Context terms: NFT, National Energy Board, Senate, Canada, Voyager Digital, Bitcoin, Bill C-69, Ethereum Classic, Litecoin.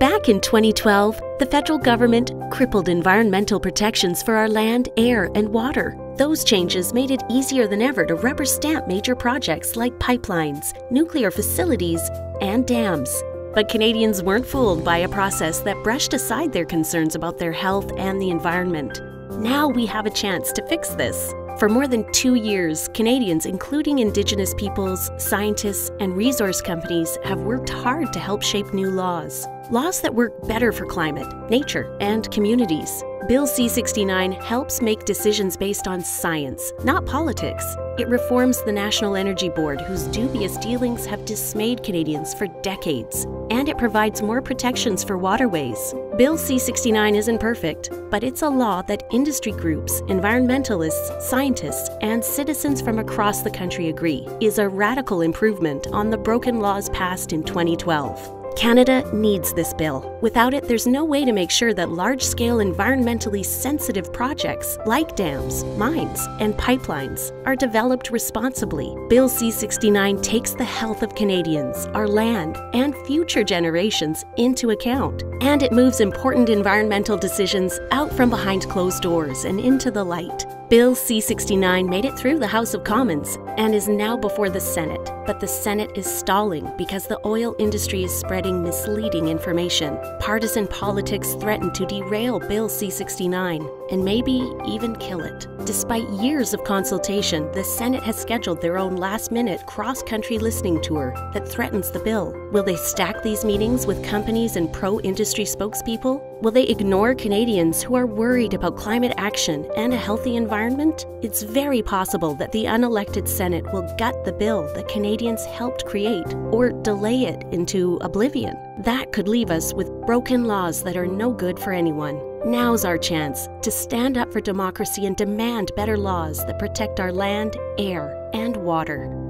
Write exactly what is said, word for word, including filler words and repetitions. Back in twenty twelve, the federal government crippled environmental protections for our land, air, and water. Those changes made it easier than ever to rubber stamp major projects like pipelines, nuclear facilities, and dams. But Canadians weren't fooled by a process that brushed aside their concerns about their health and the environment. Now we have a chance to fix this. For more than two years, Canadians, including Indigenous peoples, scientists, and resource companies, have worked hard to help shape new laws. Laws that work better for climate, nature, and communities. Bill C sixty-nine helps make decisions based on science, not politics. It reforms the National Energy Board, whose dubious dealings have dismayed Canadians for decades. And it provides more protections for waterways. Bill C sixty-nine isn't perfect, but it's a law that industry groups, environmentalists, scientists, and citizens from across the country agree is a radical improvement on the broken laws passed in twenty twelve. Canada needs this bill. Without it, there's no way to make sure that large-scale environmentally sensitive projects like dams, mines, and pipelines are developed responsibly. Bill C sixty-nine takes the health of Canadians, our land, and future generations into account. And it moves important environmental decisions out from behind closed doors and into the light. Bill C sixty-nine made it through the House of Commons and is now before the Senate, but the Senate is stalling because the oil industry is spreading misleading information. Partisan politics threaten to derail Bill C sixty-nine and maybe even kill it. Despite years of consultation, the Senate has scheduled their own last-minute cross-country listening tour that threatens the bill. Will they stack these meetings with companies and pro-industry spokespeople? Will they ignore Canadians who are worried about climate action and a healthy environment? It's very possible that the unelected Senate will gut the bill that Canadians helped create or delay it into oblivion. That could leave us with broken laws that are no good for anyone. Now's our chance to stand up for democracy and demand better laws that protect our land, air, and water.